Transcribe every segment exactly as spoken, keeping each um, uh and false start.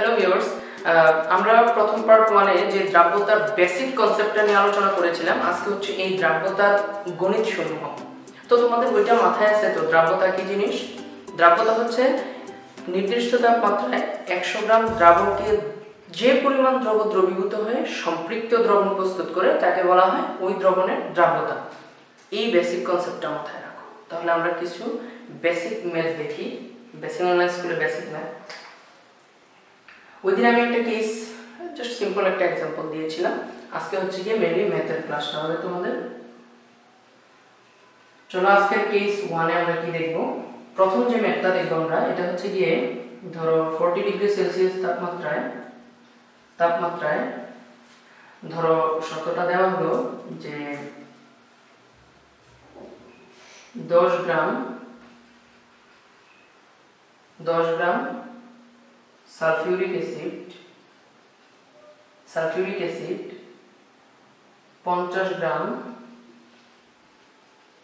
Hello viewers আমরা প্রথম part ওয়ানে যে দ্রাব্যতার বেসিক কনসেপ্টটা নিয়ে আলোচনা করেছিলাম আজকে হচ্ছে এই দ্রাব্যতার গণিত সমূহ। তো তোমাদের ওইটা মাথায় আছে তো দ্রাব্যতা কি জিনিস? দ্রাব্যতা হচ্ছে নির্দিষ্ট তাপমাত্রায় একশো গ্রাম দ্রাবকে যে পরিমাণ দ্রব দ্রবীভূত হয়ে সম্পৃক্ত দ্রবণ প্রস্তুত করে তাকে বলা হয় ওই দ্রবণের দ্রাব্যতা। এই বেসিক কনসেপ্টটা মাথায় রাখো। তাহলে আমরা কিছু বেসিক ম্যাথ দেখি, বেসিক অনলাইন স্কুলে বেসিক ম্যাথ। ওই দিন আমি একটা কেস জাস্ট সিম্পল একটা এক্সাম্পল দিয়েছিলাম, আজকে হচ্ছে গিয়ে মেনলি ম্যাথের ক্লাসটা হবে তোমাদের। চলো আজকে কেস ওয়ানে আমরা কি দেখবো, প্রথম যে ম্যাথটা দেখবো আমরা এটা হচ্ছে গিয়ে ধরো ফোরটি ডিগ্রি সেলসিয়াস তাপমাত্রায় তাপমাত্রায় ধরো শর্তটা দেওয়া হলো যে দশ গ্রাম দশ gram sulphuric acid sulphuric acid পঞ্চাশ গ্রাম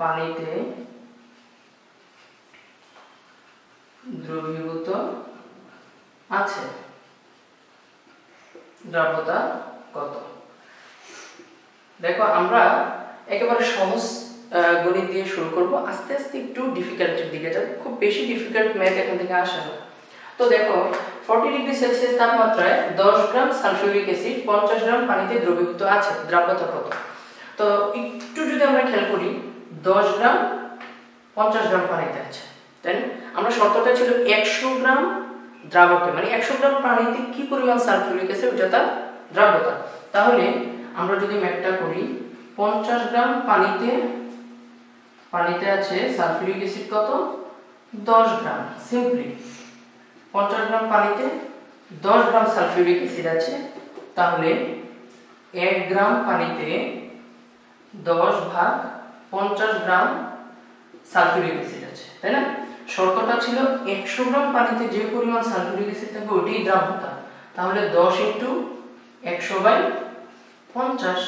পানিতে দ্রবীভূত আছে, দ্রাব্যতা কত? দেখো আমরা একেবারে সহজ গণিত দিয়ে শুরু করব, আস্তে আস্তে একটু ডিফিকাল্টের দিকে যাব, খুব বেশি ডিফিকাল্ট ম্যাথ এখান থেকে আসে না। তো দেখো চল্লিশ ডিগ্রি সেলসিয়াস তাপমাত্রায় দশ গ্রাম সালফিউরিক অ্যাসিড পঞ্চাশ গ্রাম পানিতে দ্রবীভূত আছে, দ্রাব্যতা কত? তো একটু যদি আমরা খেয়াল করি দশ গ্রাম পঞ্চাশ গ্রাম পানিতে আছে, তাই না? আমরা শর্তটা ছিল একশো গ্রাম দ্রাবকে, মানে একশো গ্রাম পানিতে কি পরিমাণ সালফিউরিক অ্যাসিড ওটা তার দ্রাব্যতা। তাহলে আমরা যদি ম্যাথটা করি পঞ্চাশ গ্রাম পানিতে পানিতে আছে সালফিউরিক অ্যাসিড কত? দশ গ্রাম। সিম্পলি পঞ্চাশ গ্রাম পানিতে দশ গ্রাম সালফিউরিক অ্যাসিড আছে, তাহলে এক গ্রাম পানিতে দশ ভাগ পঞ্চাশ গ্রাম সালফিউরিক অ্যাসিড আছে, তাই না? শর্তটা ছিল একশো গ্রাম পানিতে যে পরিমাণ সালফিউরিক অ্যাসিড থাকে ওইটাই দ্রাব্যতা। তাহলে দশ ইন্টু একশো বাই পঞ্চাশ,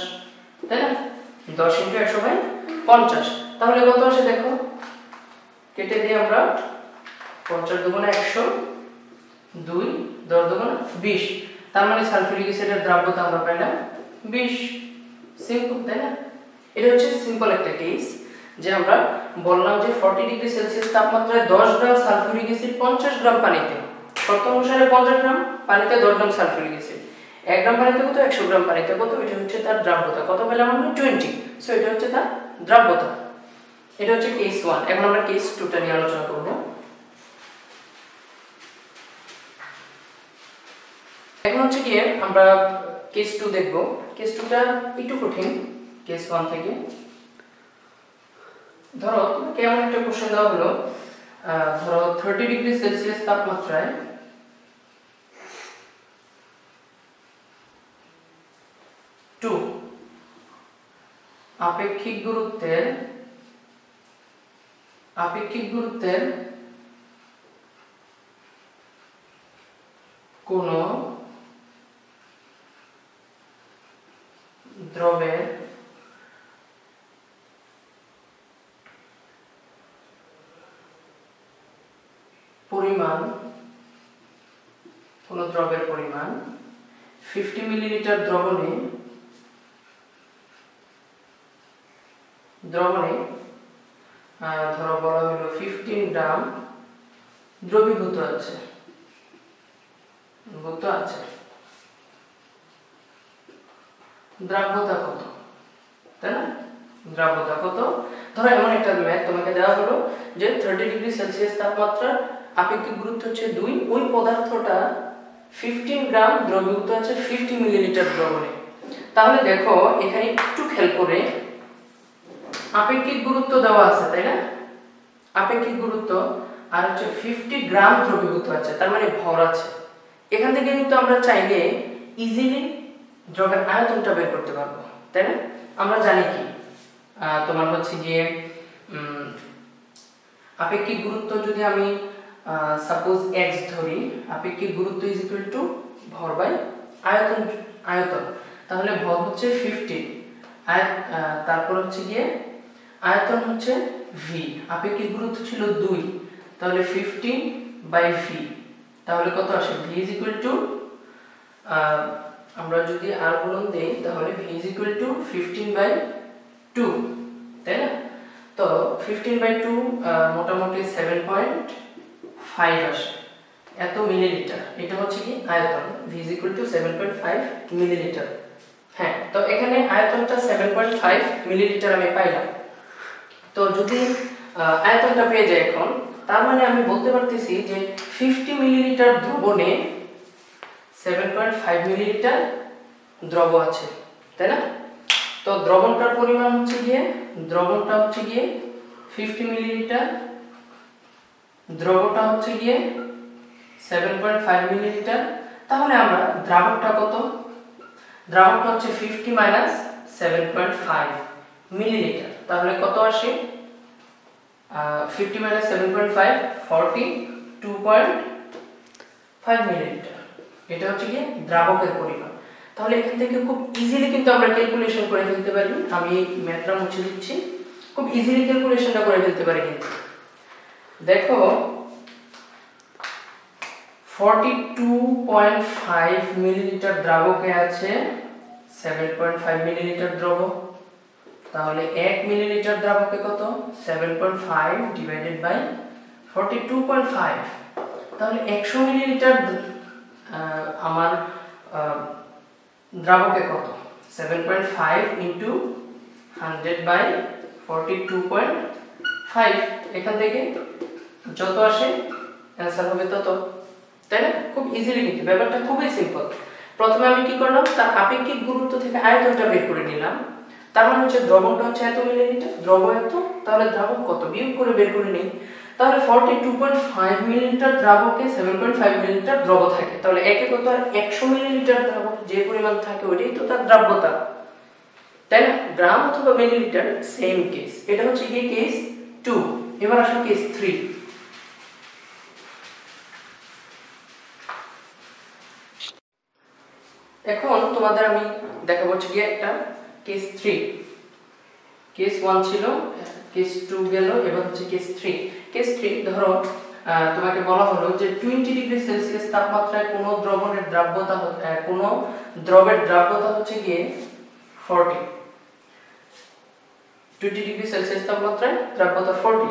তাই না? দশ ইন্টু একশো বাই পঞ্চাশ, তাহলে কত আসে দেখো, কেটে দিয়ে আমরা পঞ্চাশ দুগুণে একশো, দুই দশ দুগুণে বিশ, তার মানে সালফিউরিক অ্যাসিডের দ্রাব্যতা আমরা পাইলাম বিশ। সিম্পল, তাই না? এটা হচ্ছে সিম্পল একটা কেস যে আমরা বললাম যে চল্লিশ ডিগ্রি সেলসিয়াস তাপমাত্রায় দশ গ্রাম সালফিউরিক অ্যাসিড পঞ্চাশ গ্রাম পানিতে, শর্ত অনুসারে পঞ্চাশ গ্রাম পানিতে দশ গ্রাম সালফিউরিক অ্যাসিড, এক গ্রাম পানিতে কত, একশো গ্রাম পানিতে কত, এটা হচ্ছে তার দ্রাব্যতা। কত পেলাম আমরা? টোয়েন্টি। সো এটা হচ্ছে তার দ্রাব্যতা। এটা হচ্ছে কেস ওয়ান। এখন আমরা কেস টুটা নিয়ে আলোচনা করবো। এখন হচ্ছে গিয়ে আমরা কেস টু দেখবো। কেস টুটা একটু কঠিন কেস ওয়ান থেকে। ধরো তোমাকে এমন একটা কোশ্চেন দেওয়া হলো, ধরো থার্টি ডিগ্রি সেলসিয়াস তাপমাত্রায় টু আপেক্ষিক গুরুত্বের আপেক্ষিক গুরুত্বের কোন দ্রবের পরিমাণ কোন দ্রবের পরিমাণ পঞ্চাশ মিলিলিটার দ্রবণে দ্রবণে ধরো বলা হলো পনেরো গ্রাম দ্রবীভূত আছে দ্রবীভূত আছে দ্রাব্যতা কত, তাই না? দ্রাব্যতা কত? ধরো এমন একটা ম্যাথ তোমাকে দেওয়া হলো যে থার্টি ডিগ্রি সেলসিয়াস তাপমাত্রা আপেক্ষিক গুরুত্ব হচ্ছে দুই, ওই পদার্থটা পনেরো গ্রাম দ্রবীভূত আছে পঞ্চাশ মিলিলিটার দ্রবণে। তাহলে দেখো এখানে একটু খেয়াল করে আপেক্ষিক গুরুত্ব দেওয়া আছে, তাই না? আপেক্ষিক গুরুত্ব আর হচ্ছে পঞ্চাশ গ্রাম দ্রবীভূত আছে, তার মানে ভর আছে। এখান থেকে কিন্তু আমরা চাইলে ইজিলি দ্রবের আয়তনটা বের করতে পারবো, তাই না? আমরা জানি কি তোমার হচ্ছে গিয়ে আপেক্ষিক গুরুত্ব যদি আমি সাপোজ x ধরি, আপেক্ষিক গুরুত্ব ইজ ইকুয়াল টু ভর বাই আয়তন আয়তন তাহলে ভর হচ্ছে পঞ্চাশ, আয়ত তারপর হচ্ছে গিয়ে আয়তন হচ্ছে v, আপেক্ষিক গুরুত্ব ছিল দুই, তাহলে পঞ্চাশ বাই v তাহলে কত আসে v = আমরা যদি r গুণন দেই তাহলে v = fifteen by two তাই না তো fifteen by two মোটামুটি seven point five আসে এত মিলিলিটার এটা হচ্ছে কি আয়তন v = seven point five millilitre হ্যাঁ তো এখানে আয়তনটা seven point five মিলিলিটার আমি পাইলাম তো যদি আয়তনটা পেয়ে যাই এখন তার মানে আমি বলতে পারতেছি যে fifty মিলিলিটার দ্রবণে seven point five মিলিলিটার দ্রব আছে তাই না তো দ্রবণটার পরিমাণ হচ্ছে কি দ্রবণটা হচ্ছে কি fifty মিলিলিটার দ্রবটা হচ্ছে কি seven point five মিলিলিটার তাহলে আমরা দ্রাবকটা কত দ্রাবকটা হচ্ছে fifty minus seven point five millilitre তাহলে কত আসে fifty minus seven point five forty-two point five millilitre এটা হচ্ছে কি দ্রাবকের পরিমাণ তাহলে এখান থেকে খুব ইজিলি কিন্তু আমরা ক্যালকুলেশন করে ফেলতে পারি আমি এই ম্যাথটা মুছে দিচ্ছি খুব ইজিলি ক্যালকুলেশনটা করে ফেলতে পারি কিন্তু দেখো forty-two point five মিলিলিটার দ্রাবকে আছে seven point five মিলিলিটার দ্রব তাহলে one মিলিলিটার দ্রাবকে কত seven point five divided by forty-two point five তাহলে one hundred মিলিলিটার আমার দ্রাবকে কত seven point five into one hundred by forty-two point five এখান থেকে যত আসে आंसर হবে তত তাই না খুব ইজিলি কিন্তু ব্যাপারটা খুবই সিম্পল প্রথমে আমি কি করলাম তার আপেক্ষিক গুরুত্ব থেকে আয়তনটা বের করে নিলাম তার মানে হচ্ছে দ্রবণটা হচ্ছে এত মিলিলিটার দ্রব এত তাহলে দ্রাবক কত বিয়োগ করে বের করে নেই তাহলে forty-two point five মিলিলিটার দ্রাবকে seven point five মিলিলিটার দ্রব থাকে তাহলে একে কত আর one hundred মিলিলিটার দ্রাবক যে পরিমাণ থাকে ওইটাই তো তার দ্রাব্যতা তাই না গ্রাম অথবা মিলিলিটার সেম কেস এটা হচ্ছে কি কেস two এবার আসো কেস three এখন তোমাদের আমি দেখাবো কি একটা কেস three কেস one ছিল কেস two গেল এবার হচ্ছে কেস three কেস three ধরো তোমাকে বলা হলো যে twenty ডিগ্রি সেলসিয়াস তাপমাত্রায় কোন দ্রবণের দ্রাব্যতা কোন দ্রবের দ্রাব্যতা হচ্ছে কি forty twenty ডিগ্রি সেলসিয়াস তাপমাত্রায় দ্রাব্যতা forty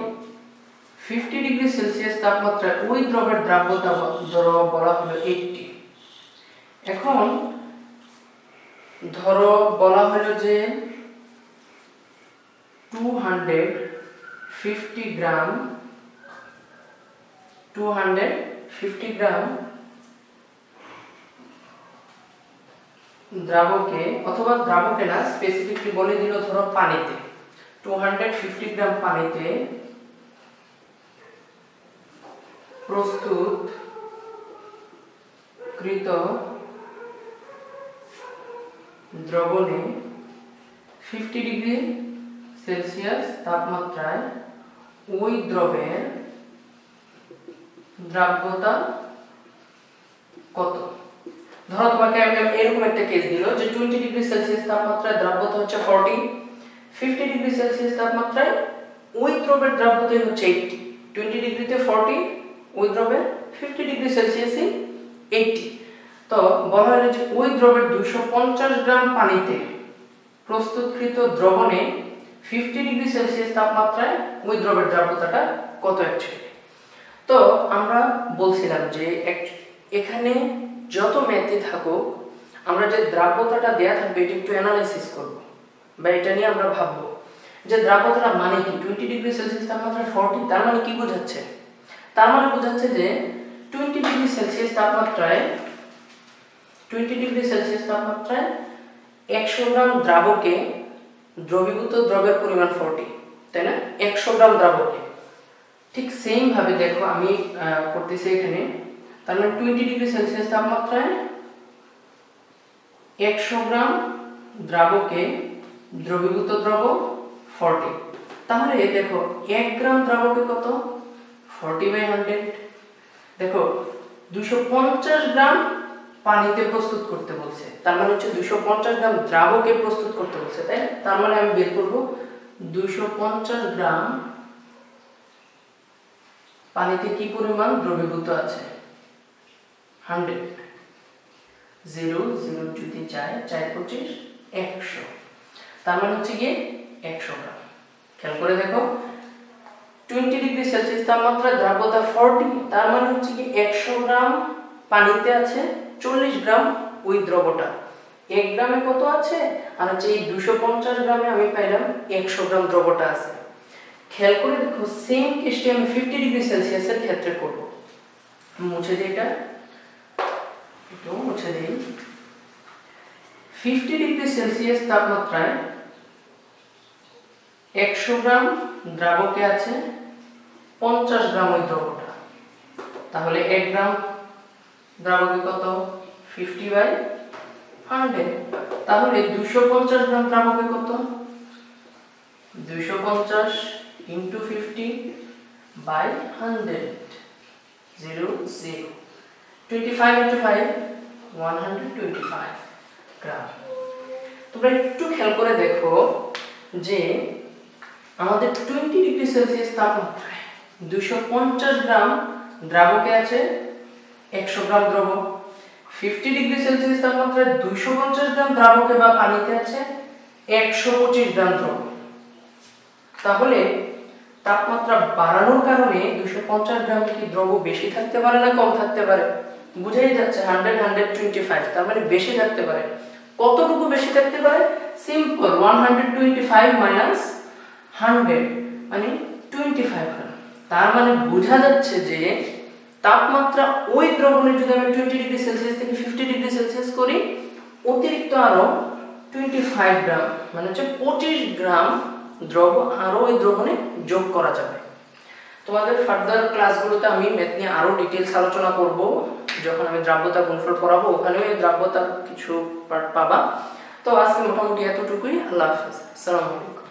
fifty ডিগ্রি সেলসিয়াস তাপমাত্রায় ওই দ্রবের দ্রাব্যতা ধরো বলা হলো eighty এখন ধরো বলা হলো যে two hundred fifty গ্রাম দ্রাবকে অথবা দ্রাবকে না স্পেসিফিকলি বলে দিল ধরো পানিতে two hundred fifty গ্রাম পানিতে প্রস্তুত কৃত দ্রবণে fifty ডিগ্রি সেলসিয়াস তাপমাত্রায় ওই দ্রবের দ্রাব্যতা কত ধরো তোমাকে আমি এরকম একটা কেস দিলো যে twenty ডিগ্রি সেলসিয়াস তাপমাত্রায় দ্রাব্যতা হচ্ছে forty fifty ডিগ্রি সেলসিয়াস তাপমাত্রায় ওই দ্রবের দ্রাব্যতা হচ্ছে eighty twenty ডিগ্রিতে forty ওই দ্রবের fifty ডিগ্রি সেলসিয়াসে eighty তো বলা হলো যে ওই দ্রবের two hundred fifty গ্রাম পানিতে প্রস্তুতকৃত দ্রবণে fifty ডিগ্রি সেলসিয়াস তাপমাত্রায় ওই দ্রবের দ্রাবকতাটা কত অ্যাকচুয়ালি তো আমরা বলছিলাম যে এখানে যত ম্যাথই থাকুক আমরা যে দ্রাবকতাটা দেয়া থাকবে এটা একটু অ্যানালাইসিস করব বা এটা নিয়ে আমরা ভাবব যে দ্রাবকতা মানে কি twenty ডিগ্রি সেলসিয়াস তাপমাত্রা forty তার মানে কি বোঝাচ্ছে তার মানে বোঝাচ্ছে যে twenty ডিগ্রি সেলসিয়াস তাপমাত্রায় twenty ডিগ্রি সেলসিয়াস তাপমাত্রায় one hundred গ্রাম দ্রাবকে দ্রবীভূত দ্রবের পরিমাণ forty তাই না one hundred গ্রাম দ্রাবকে ঠিক সেম ভাবে দেখো আমি করতেছি এখানে তার মানে twenty ডিগ্রি সেলসিয়াস তাপমাত্রায় one hundred গ্রাম দ্রাবকে দ্রবীভূত দ্রব forty তাহলে দেখো one গ্রাম দ্রাবকে কত forty by one hundred দেখো two hundred fifty গ্রাম পানিতে প্রস্তুত করতে বলছে তার মানে হচ্ছে two hundred fifty গ্রাম দ্রাবকে প্রস্তুত করতে বলছে তাই তার মানে আমি বের করব two hundred fifty গ্রাম পানিতে কি পরিমাণ দ্রবীভূত আছে हंड्रेड जिरो जिरो टू तीन चार चार पच्चीस एक सौ तार मान होच्छे गिये एक सौ ग्राम খেয়াল করে দেখো बीस ডিগ্রি সেলসিয়াস তাপমাত্রা দ্রাবতা चालीस তার মানে হচ্ছে কি एक सौ গ্রাম পানিতে আছে चालीस গ্রাম ওই দ্রবটা एक গ্রামে কত আছে আর হচ্ছে এই दो सौ पचास গ্রামে আমি পাইলাম एक सौ গ্রাম দ্রবটা আছে খেয়াল করে দেখো সেম কেসটি আমি पचास ডিগ্রি সেলসিয়াস এর ক্ষেত্রে করব মুছে দিই এটা একটু মুছে দিই पचास ডিগ্রি সেলসিয়াস তাপমাত্রায় एक सौ ग्राम द्रवके आछे पचास ग्राम द्रवटा ताहले एक ग्राम द्रवके कत पचास बाय सौ ताहले दो सौ पचास ग्राम द्रवके कत दो सौ पचास into पचास by सौ zero zero पच्चीस into पाँच एक सौ पच्चीस ग्राम तोमरा एकटू খেয়াল করে দেখো যে আমাদের बीस ডিগ্রি সেলসিয়াস তাপমাত্রায় दो सौ पचास গ্রাম দ্রবকে আছে एक सौ গ্রাম দ্রব पचास ডিগ্রি সেলসিয়াস তাপমাত্রায় दो सौ पचास গ্রাম দ্রবকে বা পানিতে আছে एक सौ पच्चीस গ্রাম দ্রব তাহলে তাপমাত্রা বাড়ানোর কারণে दो सौ पचास গ্রাম কি দ্রব বেশি থাকতে পারে না কম থাকতে পারে বুঝাই যাচ্ছে सौ एक सौ पच्चीस তার মানে বেশি থাকতে পারে কতটুকু বেশি থাকতে পারে সিম্পল एक सौ पच्चीस हंड्रेड माने पच्चीस ग्राम तार माने बुझा जाच्छे जे तापमात्रा ओई द्रवणेर जोदि आमि बीस डिग्री सेलसियास थेके पचास डिग्री सेलसियास करी अतिरिक्त आरो पच्चीस ग्राम माने जे पच्चीस ग्राम द्रव आरो ओई द्रवणे जोग करा जाबे तोमादेर फार्दार क्लासगुलोते आमि मैथ निये आरो डिटेल्स आलोचना करब जखन आमि द्रव्यता गुणफल पढ़ाबो ओखाने ओई द्रव्यतार किछु पार्ट पाबा तो आजके मोटामुटी एतटुकुई आल्लाह हाफेज अस्सलामु आलाइकुम।